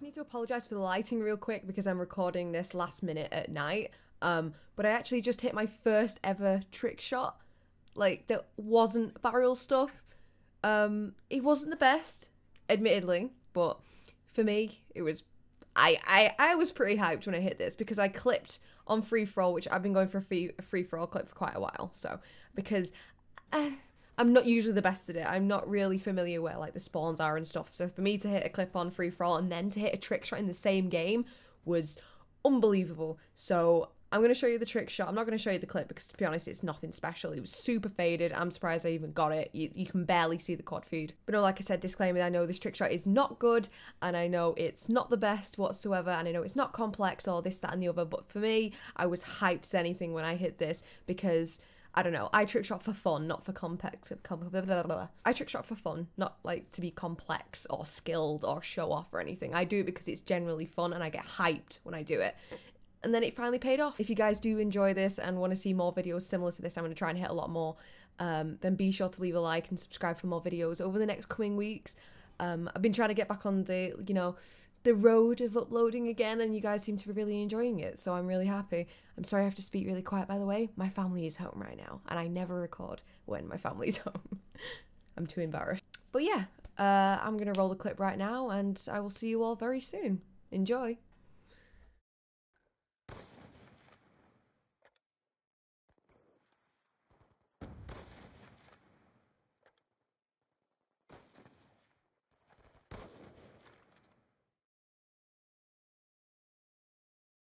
just need to apologize for the lighting real quick because I'm recording this last minute at night. But I actually just hit my first ever trick shot. Like, that wasn't barrel stuff. It wasn't the best, admittedly, but for me, it was... I was pretty hyped when I hit this because I clipped on free-for-all, which I've been going for a free-for-all clip for quite a while. So, because... I'm not usually the best at it. I'm not really familiar where like the spawns are and stuff. So for me to hit a clip on free for all and then to hit a trick shot in the same game was unbelievable. So I'm going to show you the trick shot. I'm not going to show you the clip because, to be honest, it's nothing special. It was super faded. I'm surprised I even got it. You can barely see the quad feed. But no, like I said, disclaimer, I know this trick shot is not good and I know it's not the best whatsoever and I know it's not complex or this, that and the other. But for me, I was hyped as anything when I hit this because... I don't know, I trick shot for fun, not for complex. I trick shot for fun, not like to be complex or skilled or show off or anything. I do it because it's generally fun and I get hyped when I do it. And then it finally paid off. If you guys do enjoy this and want to see more videos similar to this, I'm going to try and hit a lot more. Then be sure to leave a like and subscribe for more videos over the next coming weeks. I've been trying to get back on the, you know, the road of uploading again, and you guys seem to be really enjoying it, so I'm really happy. I'm sorry I have to speak really quiet, by the way. My family is home right now, and I never record when my family's home. I'm too embarrassed. But yeah, I'm gonna roll the clip right now, and I will see you all very soon. Enjoy!